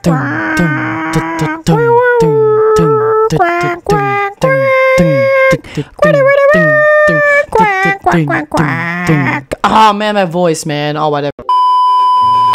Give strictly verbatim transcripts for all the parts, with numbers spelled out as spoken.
Oh man, my voice, man. Oh, whatever.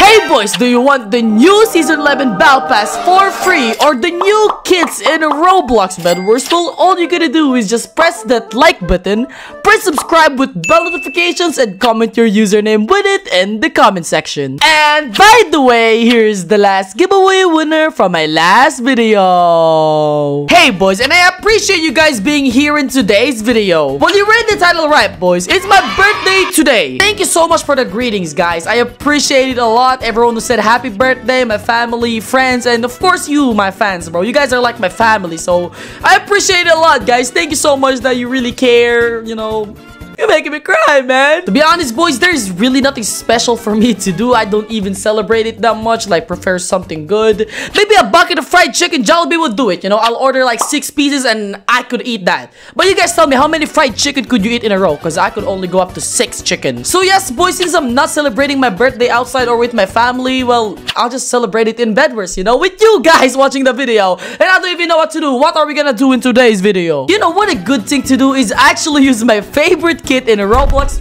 Hey boys, do you want the new Season eleven Battle Pass for free or the new Kids in Roblox Bedwars? Well, all you gotta do is just press that like button, press subscribe with bell notifications, and comment your username with it in the comment section. And by the way, here's the last giveaway winner from my last video. Hey boys, and I appreciate you guys being here in today's video. Well, you read the title right, boys. It's my birthday today. Thank you so much for the greetings, guys. I appreciate it a lot. Everyone who said happy birthday, my family, friends, and of course you, my fans, bro. You guys are like my family, so I appreciate it a lot, guys. Thank you so much that you really care, you know. You're making me cry, man. To be honest, boys, there's really nothing special for me to do. I don't even celebrate it that much. Like, prefer something good. Maybe a bucket of fried chicken Jollibee will do it. You know, I'll order like six pieces and I could eat that. But you guys tell me, how many fried chicken could you eat in a row? Because I could only go up to six chicken. So yes, boys, since I'm not celebrating my birthday outside or with my family, well, I'll just celebrate it in Bedwars, you know, with you guys watching the video. And I don't even know what to do. What are we gonna do in today's video? You know, what a good thing to do is actually use my favorite kit in Roblox.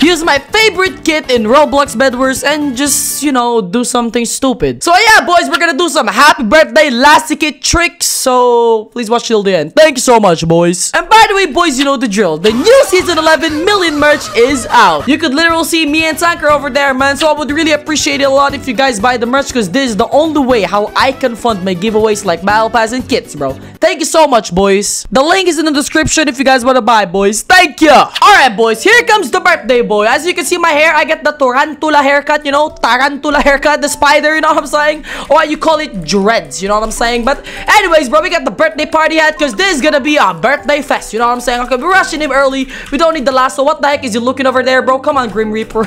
Use my favorite kit in Roblox Bedwars and just, you know, do something stupid. So yeah, boys, we're gonna do some happy birthday last kit tricks. So please watch till the end. Thank you so much, boys. And by the way, boys, you know the drill. The new Season eleven Million merch is out. You could literally see me and Tanqr over there, man. So I would really appreciate it a lot if you guys buy the merch, because this is the only way how I can fund my giveaways like battle pass and kits, bro. Thank you so much, boys. The link is in the description if you guys want to buy, boys. Thank you. Alright, boys, here comes the birthday boy. As you can see my hair, I get the tarantula haircut, you know, tarantula haircut, the spider, you know what I'm saying? Or you call it dreads, you know what I'm saying? But anyways, bro, we got the birthday party hat, because this is gonna be a birthday fest, you know what I'm saying? Okay, we're rushing him early. We don't need the lasso. What the heck is you looking over there, bro? Come on, Grim Reaper.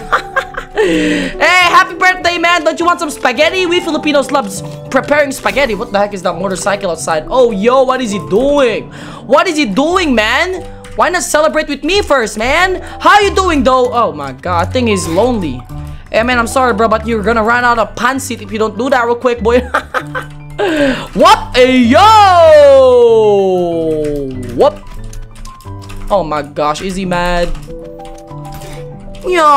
Hey, happy birthday, man. Don't you want some spaghetti? We Filipinos love preparing spaghetti. What the heck is that motorcycle outside? Oh, yo, what is he doing? What is he doing, man? Why not celebrate with me first, man? How you doing, though? Oh, my God. I think he's lonely. Hey, man, I'm sorry, bro, but you're gonna run out of pansit if you don't do that real quick, boy. What? Hey, yo! What? Oh, my gosh. Is he mad? Yo!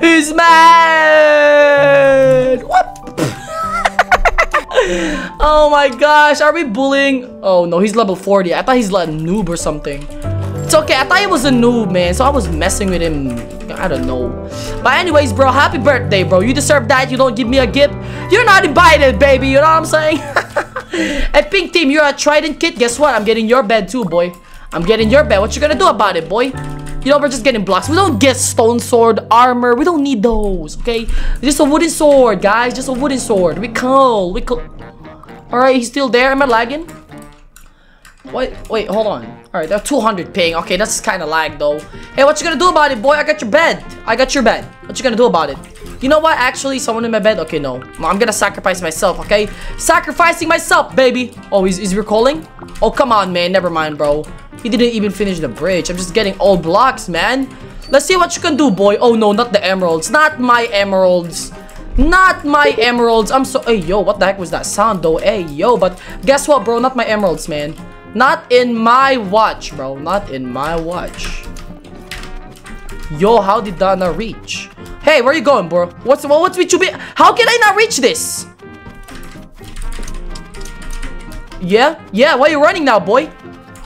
He's mad! What? Oh my gosh, are we bullying? Oh no, he's level forty. I thought he's like a noob or something. It's okay, I thought he was a noob, man, so I was messing with him. I don't know. But anyways, bro, happy birthday, bro. You deserve that. You don't give me a gift, you're not invited, baby. You know what I'm saying? Hey, Pink Team, you're a trident kid. Guess what? I'm getting your bed too, boy. I'm getting your bed. What you gonna do about it, boy? You know, we're just getting blocks. We don't get stone sword, armor. We don't need those, okay? Just a wooden sword, guys. Just a wooden sword. We cool. We cool. Alright, he's still there. Am I lagging? Wait, wait, hold on. Alright, that's two hundred ping. Okay, that's kind of lag, though. Hey, what you gonna do about it, boy? I got your bed. I got your bed. What you gonna do about it? You know what? Actually, someone in my bed. Okay, no. I'm gonna sacrifice myself, okay? Sacrificing myself, baby. Oh, he's, he's recalling? Oh, come on, man. Never mind, bro. He didn't even finish the bridge. I'm just getting all blocks, man. Let's see what you can do, boy. Oh, no, not the emeralds. Not my emeralds. Not my emeralds. I'm so... Hey, yo, what the heck was that sound, though? Hey, yo, but guess what, bro? Not my emeralds, man. Not in my watch, bro. Not in my watch. Yo, how did that not reach? Hey, where you going, bro? What's... What's with you be... How can I not reach this? Yeah? Yeah, why are you running now, boy?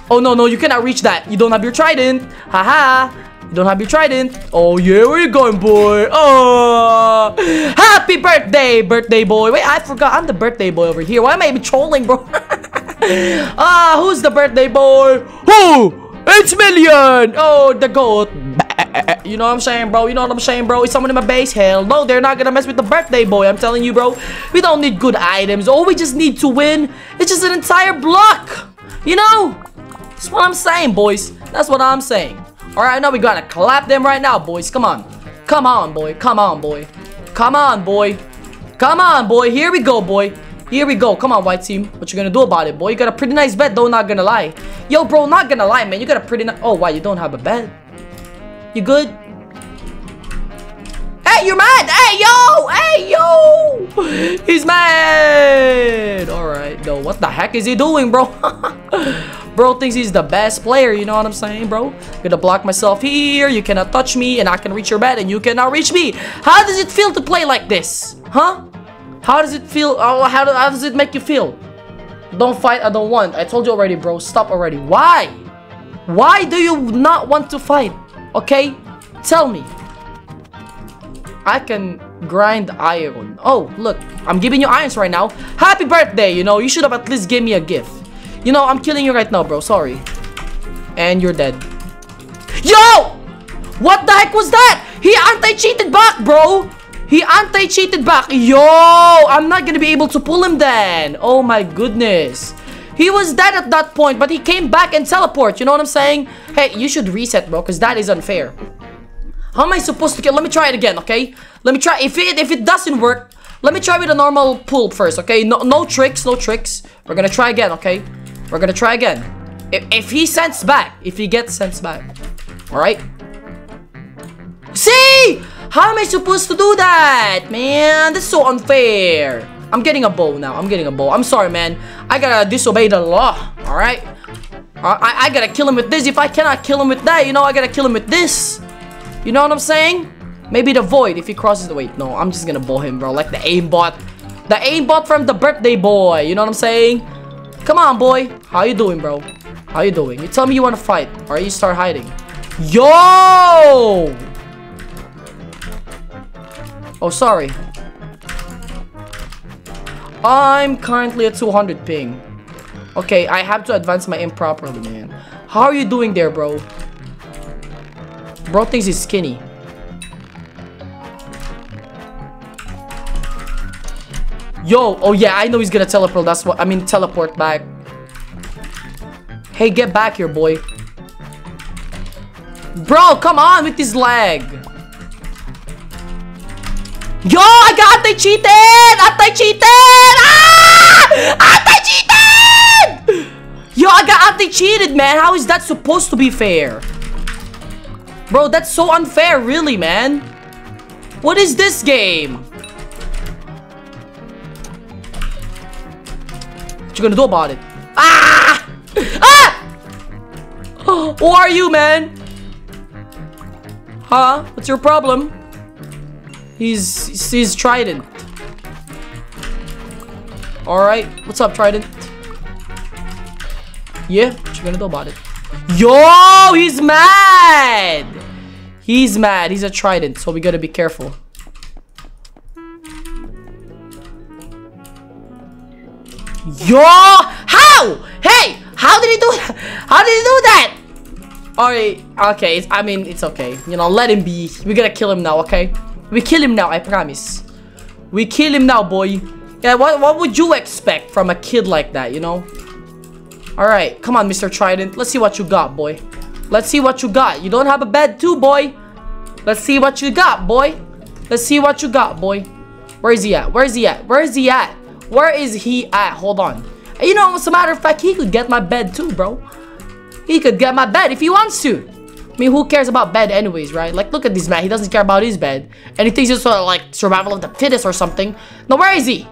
Oh, no, no, you cannot reach that. You don't have your trident. Haha. -ha. You don't have your trident. Oh, yeah, where you going, boy? Oh, happy birthday, birthday boy. Wait, I forgot. I'm the birthday boy over here. Why am I even trolling, bro? Ah, uh, who's the birthday boy? Who? It's Milyon. Oh, the goat. You know what I'm saying, bro? You know what I'm saying, bro? Is someone in my base? Hell no, they're not gonna mess with the birthday boy. I'm telling you, bro. We don't need good items. All we just need to win, it's just an entire block. You know? That's what I'm saying, boys. That's what I'm saying. Alright, now we gotta clap them right now, boys. Come on. Come on, boy. Come on, boy. Come on, boy. Come on, boy. Here we go, boy. Here we go. Come on, white team. What you gonna do about it, boy? You got a pretty nice bed, though, not gonna lie. Yo, bro, not gonna lie, man. You got a pretty nice... Oh, wow, you don't have a bed. You good? Hey, you're mad. Hey, yo. Hey, yo. He's mad. All right. No, what the heck is he doing, bro? Bro thinks he's the best player. You know what I'm saying, bro? I'm gonna block myself here. You cannot touch me, and I can reach your bed, and you cannot reach me. How does it feel to play like this? Huh? How does it feel? Oh, how, do, how does it make you feel? Don't fight. I don't want. I told you already, bro. Stop already. Why? Why do you not want to fight? Okay? Tell me. I can grind iron. Oh, look. I'm giving you irons right now. Happy birthday, you know. You should have at least gave me a gift. You know, I'm killing you right now, bro. Sorry. And you're dead. Yo! What the heck was that? He anti-cheated back, bro. He anti-cheated back. Yo! I'm not gonna be able to pull him then. Oh my goodness. He was dead at that point, but he came back and teleport. You know what I'm saying? Hey, you should reset, bro, because that is unfair. How am I supposed to kill? Let me try it again, okay? Let me try. If it if it doesn't work, let me try with a normal pull first, okay? No no tricks, no tricks. We're gonna try again, okay? We're gonna try again. If, if he sends back, if he gets sent back, all right? See? How am I supposed to do that, man? That's so unfair. I'm getting a bow now. I'm getting a bow. I'm sorry, man. I gotta disobey the law. All right. I, I gotta kill him with this. If I cannot kill him with that, you know, I gotta kill him with this. You know what I'm saying? Maybe the void if he crosses the wait. No, I'm just gonna bow him, bro. Like the aimbot, the aimbot from the birthday boy. You know what I'm saying? Come on, boy. How you doing, bro? How you doing? You tell me you wanna fight, or you start hiding. Yo! Oh, sorry. I'm currently at two hundred ping. Okay, I have to advance my aim properly, man. How are you doing there, bro? Bro thinks he's skinny. Yo, oh yeah, I know he's gonna teleport. That's what I mean, teleport back. Hey, get back here, boy. Bro, come on with this lag. Yo, I got they cheated! I cheated! Ah! I cheated! Yo, I got they cheated, man. How is that supposed to be fair? Bro, that's so unfair, really, man. What is this game? What you gonna do about it? Ah! Ah! Who are you, man? Huh? What's your problem? He's he's Trident. Alright, what's up, Trident? Yeah, what you gonna do about it? Yo, he's mad! He's mad, he's a Trident, so we gotta be careful. Yo! How? Hey! How did he do that? How did he do that? Alright, okay, it's, I mean, it's okay. You know, let him be. We gotta kill him now, okay? We kill him now, I promise. We kill him now, boy. Yeah, what, what would you expect from a kid like that, you know? Alright, come on, Mister Trident. Let's see what you got, boy. Let's see what you got. You don't have a bed too, boy. Let's see what you got, boy. Let's see what you got, boy. Where is he at? Where is he at? Where is he at? Where is he at? Hold on. You know, as a matter of fact, he could get my bed too, bro. He could get my bed if he wants to. I mean, who cares about bed anyways, right? Like, look at this man. He doesn't care about his bed. And he thinks it's sort of like survival of the fittest or something. Now, where is he?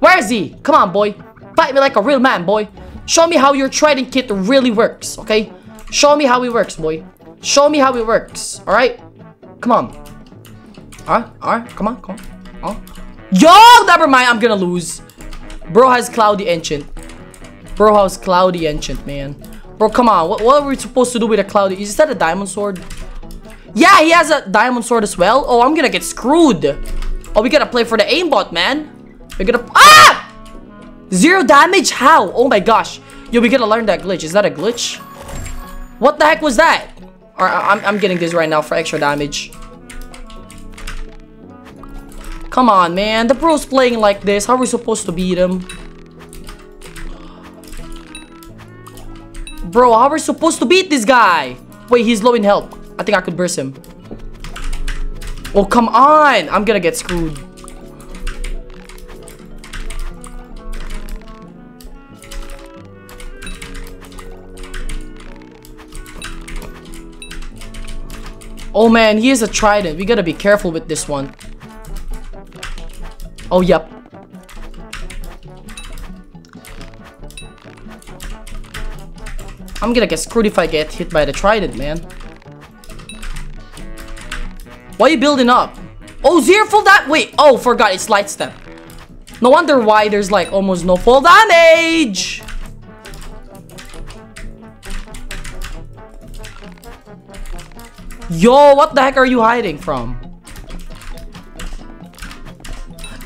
Where is he? Come on, boy. Fight me like a real man, boy. Show me how your Trident kit really works, okay? Show me how it works, boy. Show me how it works, all right? Come on. All right, all right. Come on, come on. All right. Yo, never mind. I'm gonna lose. Bro has Cloudy Ancient. Bro has Cloudy Ancient, man. Bro, come on. What, what are we supposed to do with a cloudy? Is that a diamond sword? Yeah, he has a diamond sword as well. Oh, I'm gonna get screwed. Oh, we gotta play for the aimbot, man. We're gonna... Ah! Zero damage? How? Oh my gosh. Yo, we gotta learn that glitch. Is that a glitch? What the heck was that? All right, I'm, I'm getting this right now for extra damage. Come on, man. The pro's playing like this. How are we supposed to beat him? Bro, how are we supposed to beat this guy? Wait, he's low in health. I think I could burst him. Oh, come on. I'm gonna get screwed. Oh, man. He is a Trident. We gotta be careful with this one. Oh, yep. I'm gonna get screwed if I get hit by the trident, man. Why are you building up? Oh, zero fall that way. Oh, forgot it's light step. No wonder why there's like almost no fall damage. Yo, what the heck are you hiding from?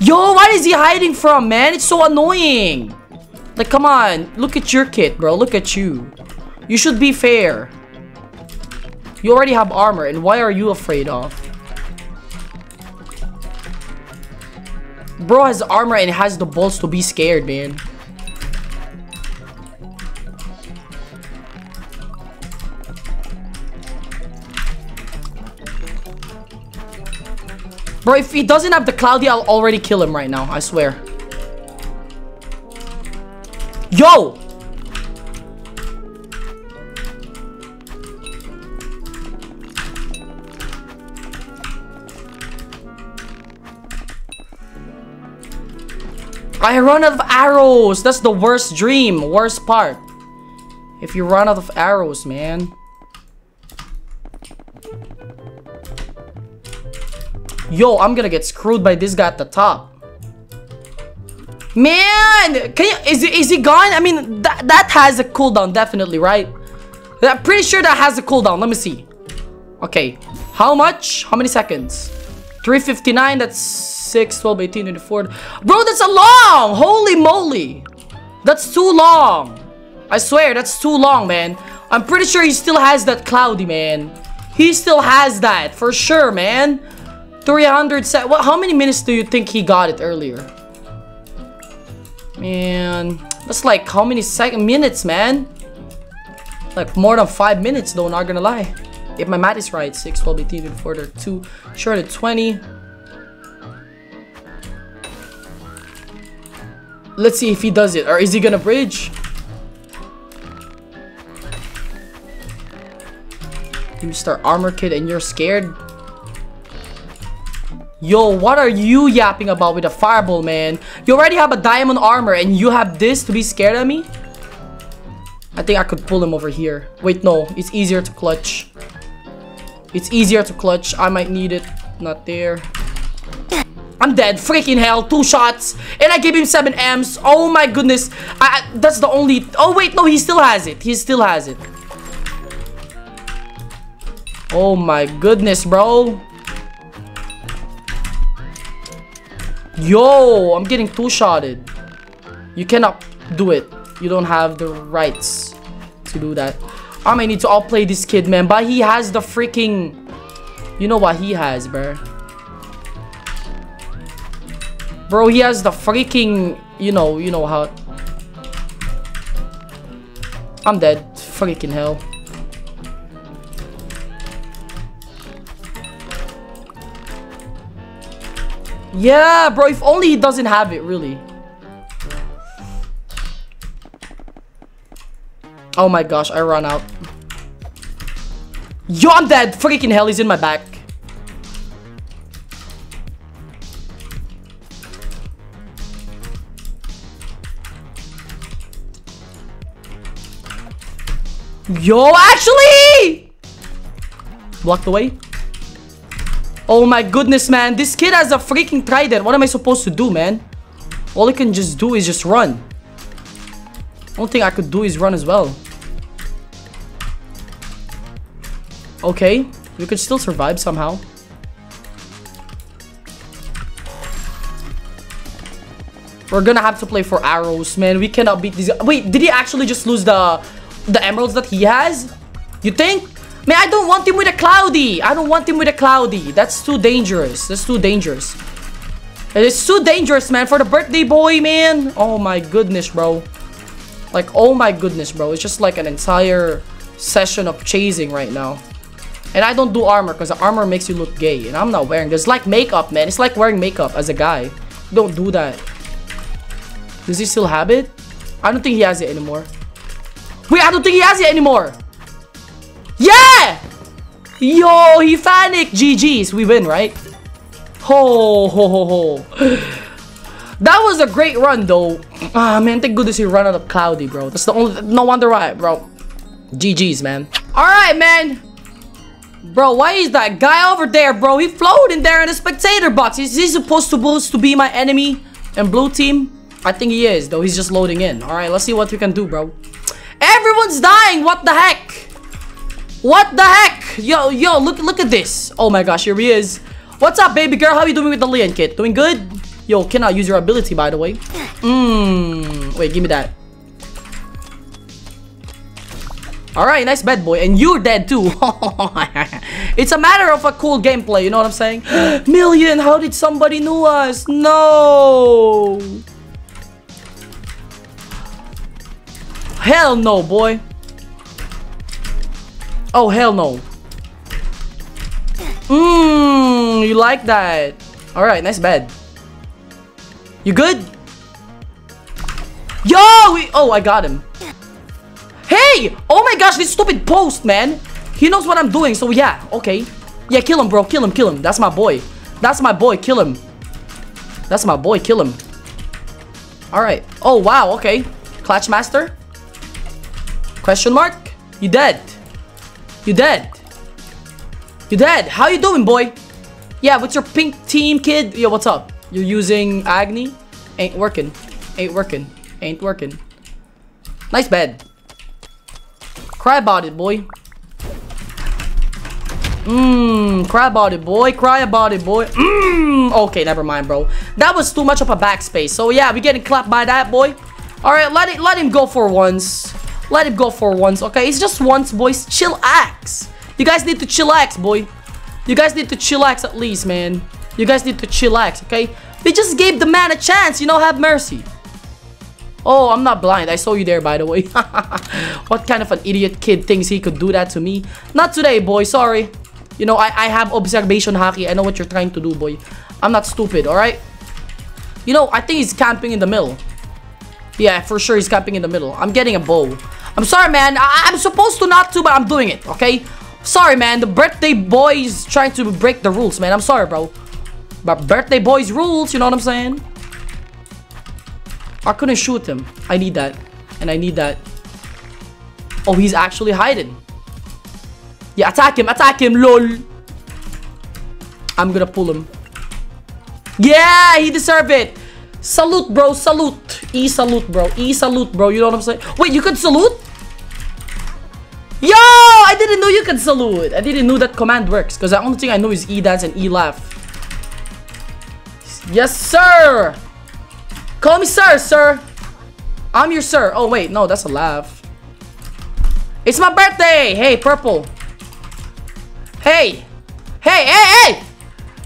Yo, what is he hiding from, man? It's so annoying. Like, come on. Look at your kit, bro. Look at you. You should be fair. You already have armor, and why are you afraid of? Bro has armor and has the balls to be scared, man. Bro, if he doesn't have the cloudy, I'll already kill him right now. I swear. Yo! I run out of arrows. That's the worst dream. Worst part. If you run out of arrows, man. Yo, I'm gonna get screwed by this guy at the top. Man, can you, is, is he gone? I mean, that, that has a cooldown, definitely, right? I'm pretty sure that has a cooldown. Let me see. Okay. How much? How many seconds? three fifty-nine. That's six, twelve, eighteen, twenty-four. Bro, that's a long. Holy moly. That's too long. I swear, that's too long, man. I'm pretty sure he still has that cloudy, man. He still has that, for sure, man. three hundred set. What? How many minutes do you think he got it earlier? Man, that's like how many second minutes, man? Like more than five minutes, though. Not gonna lie. If my math is right, six, twelve, eighteen, twenty-four, short of twenty. Let's see if he does it, or is he gonna bridge? You start armor kit and you're scared. Yo, what are you yapping about with a fireball, man? You already have a diamond armor and you have this to be scared of me? I think I could pull him over here. Wait, no. It's easier to clutch. It's easier to clutch. I might need it. Not there. I'm dead. Freaking hell. Two shots. And I gave him seven M's. Oh my goodness. I, I, that's the only... Oh, wait. No, he still has it. He still has it. Oh my goodness, bro. Yo, I'm getting two-shotted. You cannot do it. You don't have the rights to do that. I may need to outplay this kid, man. But he has the freaking... You know what he has, bro. Bro, he has the freaking... You know, you know how... I'm dead. Freaking hell. Yeah, bro, if only he doesn't have it, really. Oh my gosh, I run out. Yo, I'm dead. Freaking hell, he's in my back. Yo, actually! Blocked the way. Oh my goodness, man. This kid has a freaking trident. What am I supposed to do, man? All I can just do is just run. Only thing I could do is run as well. Okay. We could still survive somehow. We're gonna have to play for arrows, man. We cannot beat these. Wait, did he actually just lose the, the emeralds that he has? You think? Man, I don't want him with a cloudy. I don't want him with a cloudy. That's too dangerous. That's too dangerous. It is too dangerous, man. For the birthday boy, man. Oh my goodness, bro. Like, oh my goodness, bro. It's just like an entire session of chasing right now. And I don't do armor because the armor makes you look gay. And I'm not wearing this. It's like makeup, man. It's like wearing makeup as a guy. Don't do that. Does he still have it? I don't think he has it anymore. Wait, I don't think he has it anymore. Yeah! Yo, he panicked. G G's. We win, right? Ho, ho, ho, ho. That was a great run, though. Ah, man, thank goodness he ran out of Cloudy, bro. That's the only... No wonder why, bro. G G's, man. Alright, man. Bro, why is that guy over there, bro? He floated in there in the spectator box. Is he supposed to be my enemy and blue team? I think he is, though. He's just loading in. Alright, let's see what we can do, bro. Everyone's dying! What the heck? What the heck? Yo, yo, look look at this. Oh my gosh, here he is. What's up, baby girl? How you doing with the Leon kit? Doing good? Yo, cannot use your ability, by the way. Mmm. Wait, give me that. Alright, nice bad boy. And you're dead too. It's a matter of a cool gameplay, you know what I'm saying? Milyon, how did somebody know us? No. Hell no, boy. Oh, hell no. Mmm, you like that. Alright, nice bed. You good? Yo! We, oh, I got him. Hey! Oh my gosh, this stupid post, man. He knows what I'm doing, so yeah. Okay. Yeah, kill him, bro. Kill him, kill him. That's my boy. That's my boy. Kill him. That's my boy. Kill him. Alright. Oh, wow. Okay. Clutch master? Question mark? You dead. You dead. You dead. How you doing, boy? Yeah, what's your pink team, kid? Yo, what's up? You're using Agni? Ain't working. Ain't working. Ain't working. Nice bed. Cry about it, boy. Mmm. Cry about it, boy. Cry about it, boy. Mmm. Okay, never mind, bro. That was too much of a backspace. So, yeah, we getting clapped by that, boy. Alright, let it, let him go for once. Let it go for once, okay? It's just once, boys. Chillax. You guys need to chillax, boy. You guys need to chillax at least, man. You guys need to chillax, okay? We just gave the man a chance, you know? Have mercy. Oh, I'm not blind. I saw you there, by the way. What kind of an idiot kid thinks he could do that to me? Not today, boy. Sorry. You know, I, I have observation hockey. I know what you're trying to do, boy. I'm not stupid, alright? You know, I think he's camping in the middle. Yeah, for sure he's camping in the middle. I'm getting a bow. I'm sorry, man. I I'm supposed to not to, but I'm doing it, okay? Sorry, man. The birthday boy is trying to break the rules, man. I'm sorry, bro. But birthday boy's rules, you know what I'm saying? I couldn't shoot him. I need that. And I need that. Oh, he's actually hiding. Yeah, attack him. Attack him, lol. I'm gonna pull him. Yeah, he deserved it. Salute, bro. Salute. E salute, bro. E salute, bro. You know what I'm saying? Wait, you can salute? Yo! I didn't know you could salute. I didn't know that command works. Because the only thing I know is E dance and E laugh. Yes, sir! Call me sir, sir. I'm your sir. Oh, wait. No, that's a laugh. It's my birthday. Hey, purple. Hey. Hey, hey, hey.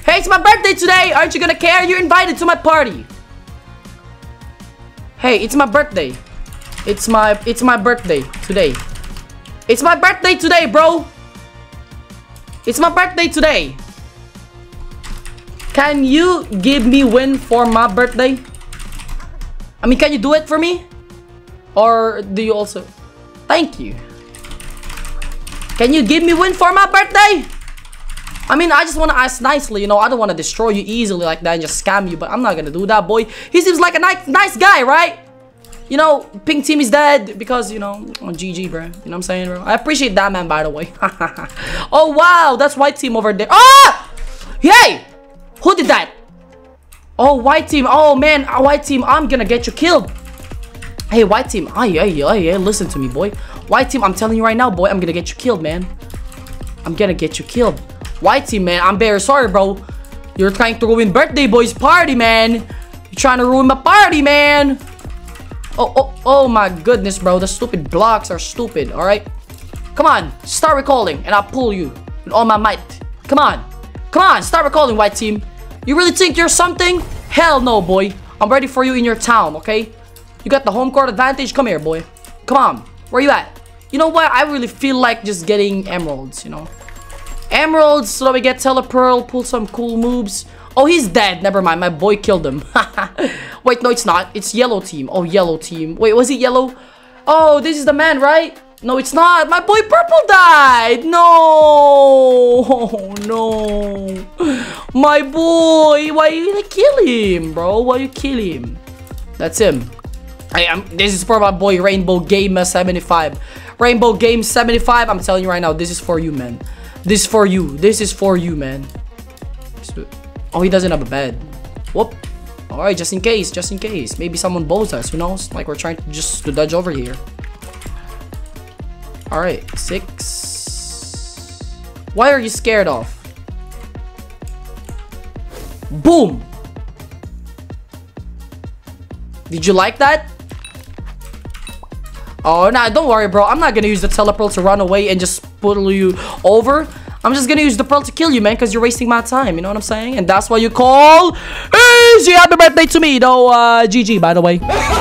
Hey, it's my birthday today. Aren't you gonna care? You're invited to my party. Hey, it's my birthday. It's my it's my birthday today. It's my birthday today, bro. It's my birthday today. Can you give me win for my birthday? I mean, can you do it for me? Or do you also... Thank you. Can you give me win for my birthday? I mean, I just want to ask nicely, you know. I don't want to destroy you easily like that and just scam you. But I'm not going to do that, boy. He seems like a nice, nice guy, right? You know, pink team is dead because, you know, oh, G G, bro. You know what I'm saying, bro? I appreciate that, man, by the way. Oh, wow. That's white team over there. Ah! Yay! Who did that? Oh, white team. Oh, man. White team, I'm gonna get you killed. Hey, white team. Ay, ay, ay, ay. Listen to me, boy. White team, I'm telling you right now, boy. I'm gonna get you killed, man. I'm gonna get you killed. White team, man. I'm very sorry, bro. You're trying to ruin birthday boy's party, man. You're trying to ruin my party, man. Oh, oh, oh, my goodness, bro. The stupid blocks are stupid, all right? Come on. Start recalling, and I'll pull you with all my might. Come on. Come on. Start recalling, white team. You really think you're something? Hell no, boy. I'm ready for you in your town, okay? You got the home court advantage. Come here, boy. Come on. Where you at? You know what? I really feel like just getting emeralds, you know? Emeralds so that we get Telepearl, pull some cool moves. Oh, he's dead. Never mind. My boy killed him. Wait, no, it's not. It's yellow team. Oh, yellow team. Wait, was it yellow? Oh, this is the man, right? No, it's not. My boy purple died. No. Oh, no. My boy, why are you gonna kill him, bro? Why you kill him? That's him. I am. This is for my boy Rainbow Gamer seventy-five. Rainbow Game seventy-five. I'm telling you right now, this is for you, man. This is for you. This is for you, man. Oh, he doesn't have a bed. Whoop. All right, just in case, just in case. Maybe someone bows us. Who knows? Like we're trying to just to dodge over here. All right, six. Why are you scared of? Boom. Did you like that? Oh, nah, don't worry, bro. I'm not gonna use the telepearl to run away and just pull you over. I'm just gonna use the pearl to kill you, man, because you're wasting my time. You know what I'm saying? And that's why you call easy. Happy birthday to me, though. Uh, G G, by the way.